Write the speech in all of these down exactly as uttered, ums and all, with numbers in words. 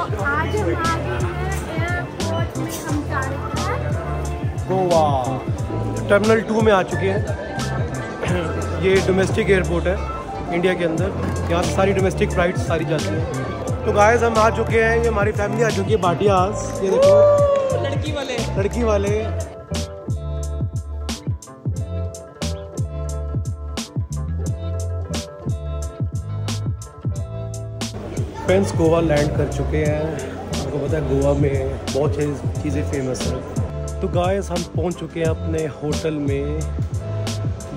तो आज हम आ गए हैं एयरपोर्ट में, हम जा रहे हैं गोवा। टर्मिनल टू में आ चुके हैं। ये डोमेस्टिक एयरपोर्ट है इंडिया के अंदर, यहाँ पे सारी डोमेस्टिक फ्लाइट्स सारी जाती हैं। तो गाइस हम आ चुके हैं, ये हमारी फैमिली आ चुकी है भाटियाज। ये देखो लड़की वाले लड़की वाले फ्रेंड्स गोवा लैंड कर चुके हैं। आपको पता है गोवा में बहुत सारी चीज़ें फेमस हैं। तो गाइस हम पहुंच चुके हैं अपने होटल में।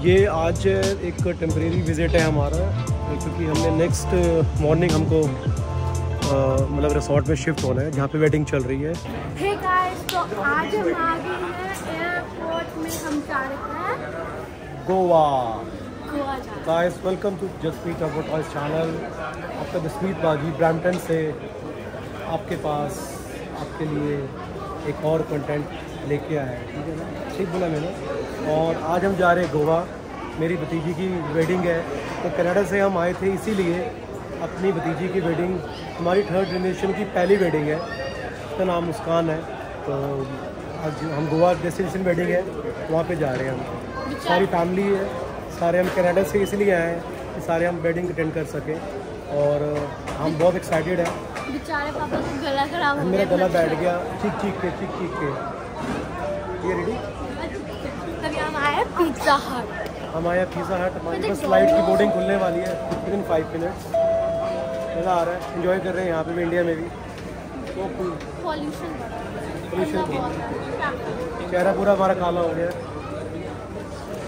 ये आज एक टेम्परेरी विज़िट है हमारा, क्योंकि हमने नेक्स्ट मॉर्निंग हमको मतलब रिसोर्ट में शिफ्ट होना है जहाँ पे वेडिंग चल रही है। हे गाइस, तो आज हम आ गए हैं एयरपोर्ट में, हम जा रहे हैं Goa. Guys welcome to Jasmeet टर्बोटॉयज़ channel. आपका जसमीत बाजी ब्रैम्पटन से आपके पास आपके लिए एक और कंटेंट लेके आए हैं, ठीक है ना? ठीक बोला मैंने। और आज हम जा रहे हैं गोवा, मेरी भतीजी की वेडिंग है। तो कनाडा से हम आए थे इसीलिए, अपनी भतीजी की वेडिंग, हमारी थर्ड जनरेशन की पहली वेडिंग है। उसका नाम मुस्कान है। तो आज हम गोवा डेस्टिनेशन वेडिंग है, वहाँ पर जा रहे हैं। हम सारी फैमिली है, सारे हम कनाडा से इसलिए आए हैं कि सारे हम वेडिंग अटेंड कर सकें। और हम बहुत एक्साइटेड हैं। बेचारे पापा का गला खराब हो गया, मेरा गला बैठ गया ठीक ठीक के ठीक ठीक के ये रेडी। तभी हम आए पिज़्ज़ा हट, हम आए पिज़्ज़ा हट। हमारी बस फ्लाइट की बोर्डिंग खुलने वाली है विद इन फाइव मिनट्स। मज़ा आ रहा है, इन्जॉय कर रहे हैं यहाँ पे भी, इंडिया में भी। पॉल्यूशन पॉल्यूशन चेहरा पूरा हमारा काला हो गया है।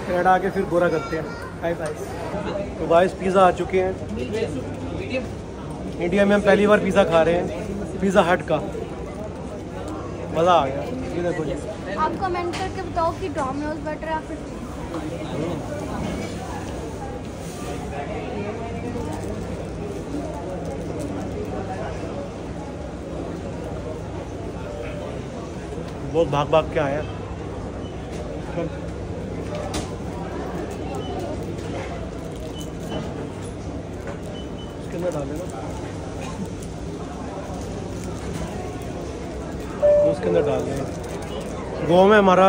कनाडा आके फिर गोरा करते हैं। हाय गाइस, तो गाइस पिज़्ज़ा आ चुके हैं। इंडिया में हम पहली बार पिज़्ज़ा खा रहे हैं पिज़्ज़ा हट का, मज़ा आ गया। ये देखो जी, आप कमेंट करके बताओ कि डोमिनोज बेटर या फिर बहुत भाग भाग के आया। उसके अंदर डाल दें। गोवा में हमारा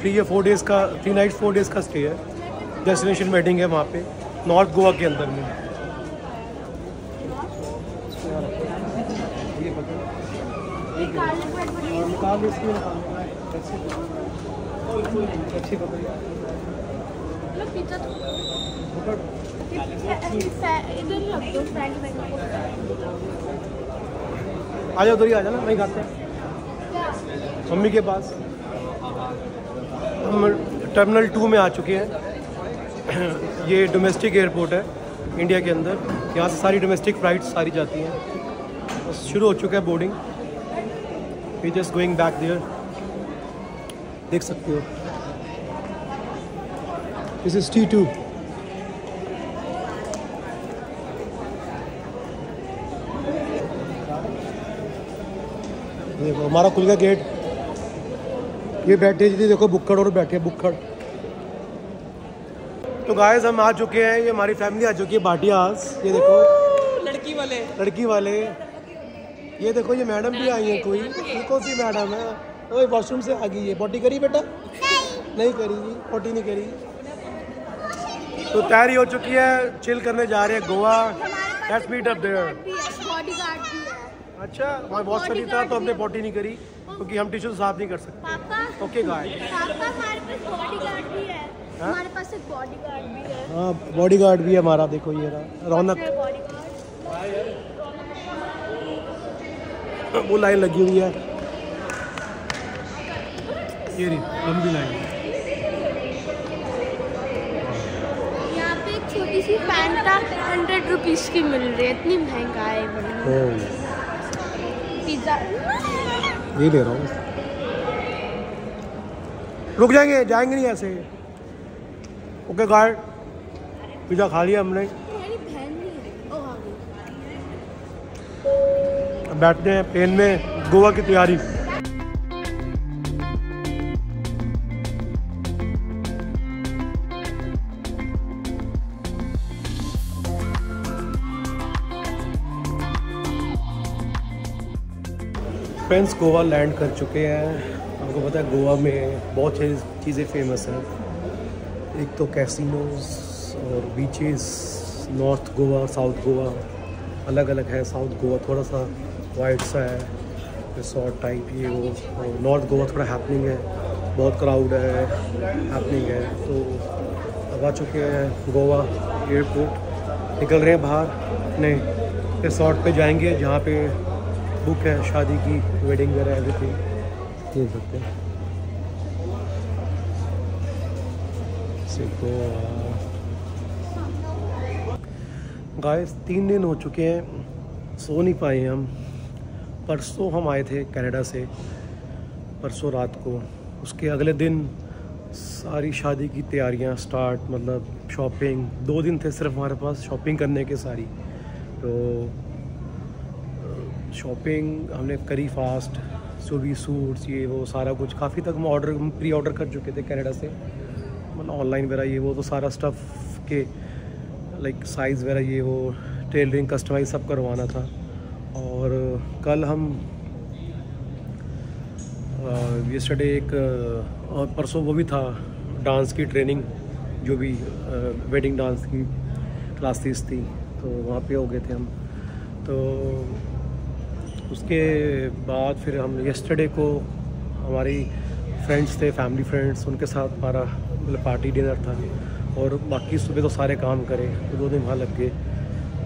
थ्री या फोर डेज़ का थ्री नाइट फोर डेज़ का स्टे है। डेस्टिनेशन वेडिंग है वहाँ पे नॉर्थ गोवा के अंदर में। आ जाओ उधर, आ जाना वहीं खाते हैं मम्मी के पास। हम टर्मिनल टू में आ चुके हैं। ये डोमेस्टिक एयरपोर्ट है इंडिया के अंदर, यहाँ से सारी डोमेस्टिक फ्लाइट्स सारी जाती हैं। बस शुरू हो चुका है boarding. We just going back there, देख सकते हो। This is T two. देखो हमारा खुल गया गेट। ये बैठे जी देखो बुक्कड़ और बैठे बुक्कड़। तो गाइस हम आ चुके हैं, ये हमारी फैमिली आ चुकी है भाटियाज। ये देखो लड़की वाले लड़की वाले ये देखो, ये मैडम भी आई है। कोई कौन सी मैडम है? ओए वॉशरूम से आ गई है। पॉटी करी बेटा? नहीं करेगी, पॉटी नहीं करेगी। तो तैयारी हो चुकी है, चिल करने जा रहे हैं Goa. Let's meet up there. अच्छा वहाँ बहुत सारी था तो हमने पॉटी नहीं करी क्योंकि हम टिश्यू साफ नहीं कर सकते। ओके गाइस, हमारे पास एक बॉडीगार्ड भी है। हाँ बॉडीगार्ड भी है हमारा, देखो ये रहा रौनक। वो लाइन लगी हुई है, ये रही लंबी लाइन। यहाँ पे एक छोटी सी पैंटा हंड्रेड रुपीज़ की मिल रही है, इतनी महंगा है। ये ले रहा हूँ, रुक जाएंगे जाएंगे नहीं ऐसे। ओके गार्ड, पिज़्ज़ा खा लिया हमने। बैठते हैं प्लेन में, गोवा की तैयारी। फ्रेंड्स गोवा लैंड कर चुके हैं। आपको पता है गोवा में बहुत चीज़ें फेमस हैं, एक तो कैसीनोज और beaches. North Goa, south Goa अलग अलग है। साउथ गोवा थोड़ा सा वाइट सा है, रिसोर्ट टाइप ये वो, और नॉर्थ गोवा थोड़ा हैपनिंग है, बहुत क्राउड है, हैपनिंग है। तो अब आ चुके हैं गोवा एयरपोर्ट, निकल रहे हैं बाहर अपने रिसोर्ट पे जाएंगे जहाँ पे बुक है शादी की, वेडिंग वगैरह एवरीथिंग। देख सकते हैं गाइस, तीन दिन हो चुके हैं, सो नहीं पाए हम। परसों हम आए थे कनाडा से, परसों रात को। उसके अगले दिन सारी शादी की तैयारियां स्टार्ट, मतलब शॉपिंग। दो दिन थे सिर्फ हमारे पास शॉपिंग करने के सारी, तो शॉपिंग हमने करी फास्ट। सुबह सूट्स ये वो सारा कुछ काफ़ी तक हम ऑर्डर प्री ऑर्डर कर चुके थे कनाडा से, मतलब ऑनलाइन वगैरह ये वो, तो सारा स्टफ़ के लाइक साइज़ वगैरह ये वो, टेलरिंग कस्टमाइज सब करवाना था। और कल हम यस्टरडे एक और परसों वो भी था डांस की ट्रेनिंग, जो भी वेडिंग डांस की क्लासेस थी, तो वहाँ पे हो गए थे हम। तो उसके बाद फिर हम यस्टरडे को हमारी फ्रेंड्स थे, फैमिली फ्रेंड्स, उनके साथ हमारा मतलब पार्टी डिनर था। और बाकी सुबह तो सारे काम करे, तो दो दिन वहाँ लग गए।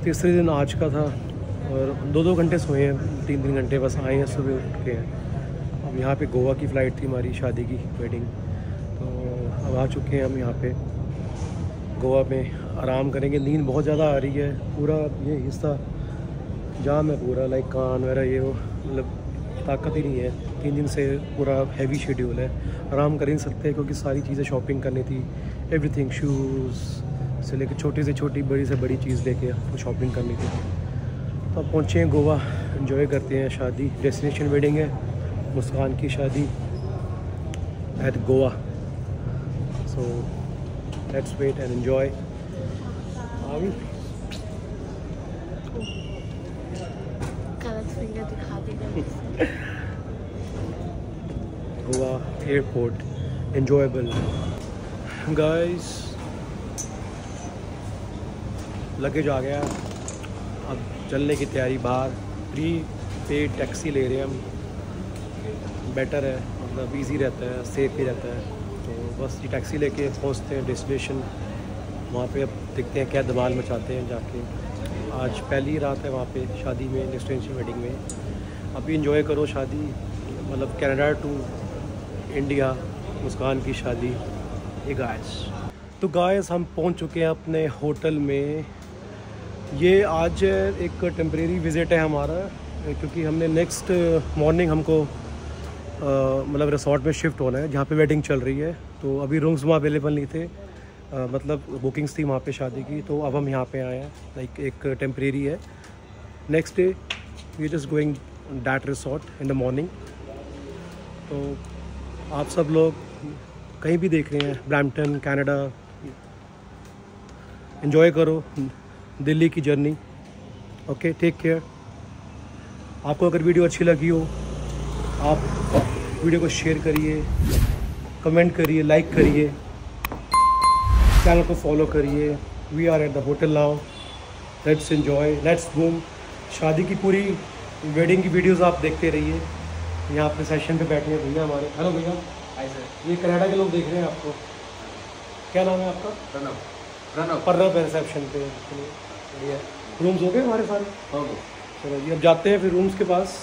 तीसरे दिन आज का था और दो दो घंटे सोए हैं, तीन तीन घंटे बस, आए हैं सुबह उठ के हैं। अब यहाँ पे गोवा की फ़्लाइट थी हमारी, शादी की वेडिंग। तो अब आ चुके हैं हम यहाँ पे गोवा में, आराम करेंगे। नींद बहुत ज़्यादा आ रही है, पूरा ये हिस्सा जाम है पूरा, लाइक कान वगैरह ये वो, मतलब ताकत ही नहीं है। तीन दिन से पूरा हैवी शेड्यूल है, आराम कर ही नहीं सकते क्योंकि सारी चीज़ें शॉपिंग करनी थी, एवरीथिंग। शूज़ से लेकर छोटी से छोटी, बड़ी से बड़ी चीज़ लेके आपको शॉपिंग करनी थी। तो अब पहुँचे हैं गोवा, एंजॉय करते हैं। शादी डेस्टिनेशन वेडिंग है, मुस्कान की शादी at Goa. So let's wait and enjoy. Goa airport enjoyable guys, luggage आ गया। अब चलने की तैयारी, बाहर प्री पेड टैक्सी ले रहे हैं हम, बेटर है, मतलब इजी रहता है, सेफ भी रहता है। तो बस ये टैक्सी लेके पहुंचते हैं डेस्टिनेशन। वहाँ पे अब देखते हैं क्या धमाल मचाते हैं जाके। आज पहली रात है वहाँ पे शादी में, डेस्टिनेशन वेडिंग में। अभी एंजॉय करो शादी, मतलब कनाडा टू इंडिया, मुस्कान की शादी ये गाइस। तो गाइस हम पहुँच चुके हैं अपने होटल में। ये आज एक टेम्परेरी विज़िट है हमारा, क्योंकि हमने नेक्स्ट मॉर्निंग हमको मतलब रिसोर्ट में शिफ्ट होना है जहाँ पे वेडिंग चल रही है। तो अभी रूम्स वहाँ अवेलेबल नहीं थे, आ, मतलब बुकिंग्स थी वहाँ पे शादी की। तो अब हम यहाँ पे आए हैं, लाइक एक टेम्परेरी है। Next day we just going that resort in the morning. तो आप सब लोग कहीं भी देख रहे हैं, ब्रैम्पटन, कनाडा, एंजॉय करो दिल्ली की जर्नी। Okay, take care. आपको अगर वीडियो अच्छी लगी हो, आप वीडियो को शेयर करिए, कमेंट करिए, लाइक करिए, चैनल को फॉलो करिए। We are at the hotel now, let's enjoy, let's घूम। शादी की पूरी वेडिंग की वीडियोस आप देखते रहिए। यहाँ पे सेशन पे बैठे हैं भैया हमारे। हेलो भैया, हाय सर। ये कनाडा के लोग देख रहे हैं आपको। क्या नाम है आपका? प्रणव। प्रणव प्रणव रिसेप्शन पे भैया। रूम्स हो गए हमारे सारे? हो गए। चलो जी, अब जाते हैं फिर रूम्स के पास।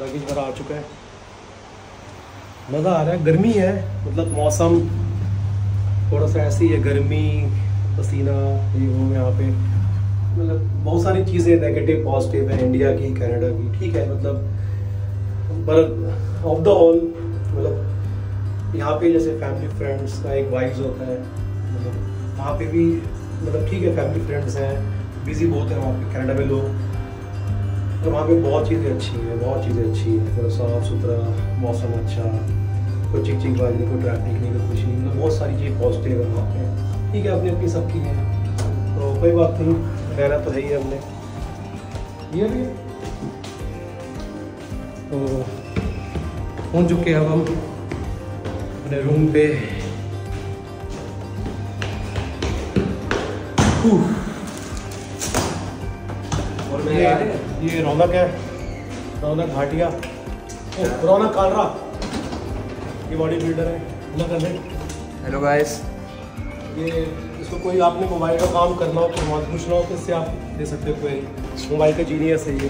लगेज भरा आ चुका है, मज़ा आ रहा है। गर्मी है, मतलब मौसम थोड़ा सा ऐसी है, गर्मी, पसीना ये वो। यहाँ पे मतलब बहुत सारी चीज़ें नेगेटिव पॉजिटिव है इंडिया की, कनाडा की, ठीक है, मतलब बट ऑफ द ऑल मतलब यहाँ पे जैसे फैमिली फ्रेंड्स का एक वाइब्स होता है, मतलब वहाँ पे भी मतलब ठीक है, फैमिली फ्रेंड्स हैं, बिजी बहुत है वहाँ पे कनाडा में लोग। और वहाँ पे बहुत चीज़ें अच्छी हैं, बहुत चीज़ें अच्छी हैं, थोड़ा साफ सुथरा मौसम अच्छा, कोई चिक चिक वाली, कोई ट्रैफिक नहीं, कोई कुछ नहीं, मतलब बहुत सारी चीज़ पॉजिटिव है वहाँ पर। ठीक है, अपने अपनी सबकी है तो कोई बात नहीं, रहना तो है ही हमने ये भी। तो पहुँच चुके हैं अब हम अपने रूम पे। और मैं ये, ये रौनक है, रौनक घाटिया, रौनक कालरा, ये बॉडी बिल्डर है। हेलो गाइस, ये इसको कोई आपने मोबाइल का काम करना हो तो बहुत पूछना हो तो इससे आप दे सकते हो, कोई मोबाइल का जीनियस है ये।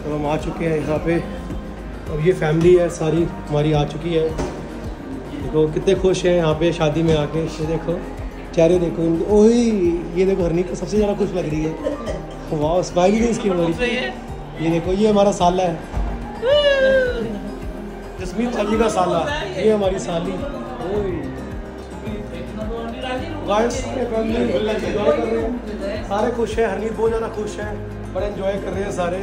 तो हम आ चुके हैं यहाँ पे, अब ये फैमिली है सारी हमारी आ चुकी है। देखो कितने खुश हैं यहाँ पे शादी में आके, ये देखो चेहरे देखो इनके। ओए ये देखो हरनीत को सबसे ज़्यादा खुश लग रही है, वाह स्माइल नहीं इसकी मेरी। ये देखो ये हमारा साला है, जसमीत अली का साला, ये हमारी साली। गाइस सारे खुश हैं, हरनीत बहुत ज़्यादा खुश है, बड़ा एंजॉय कर रहे हैं सारे,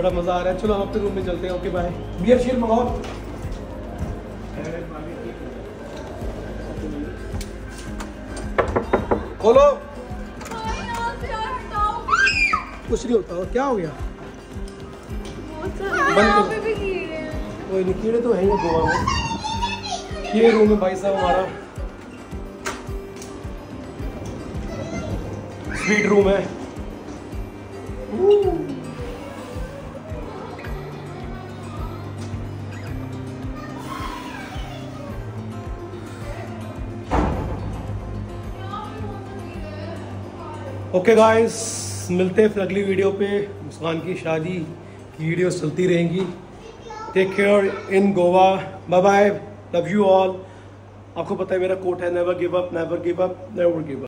बड़ा मज़ा आ रहा है। चलो हम अपने रूम में चलते हैं। Okay bye. बियर शेयर मंगाओ। बोलो कुछ नहीं होता, क्या हो गया? बंद भी कीड़े, कोई नहीं कीड़े तो है ही गोवा में। ये रूम है भाई साहब हमारा, स्वीट रूम है। ओके गाइस, मिलते हैं फिर अगली वीडियो पे। मुस्कान की शादी की वीडियोस चलती रहेंगी। Take care in Goa, bye bye, love you all. आपको पता है मेरा कोट है, never give up, never give up, never give up.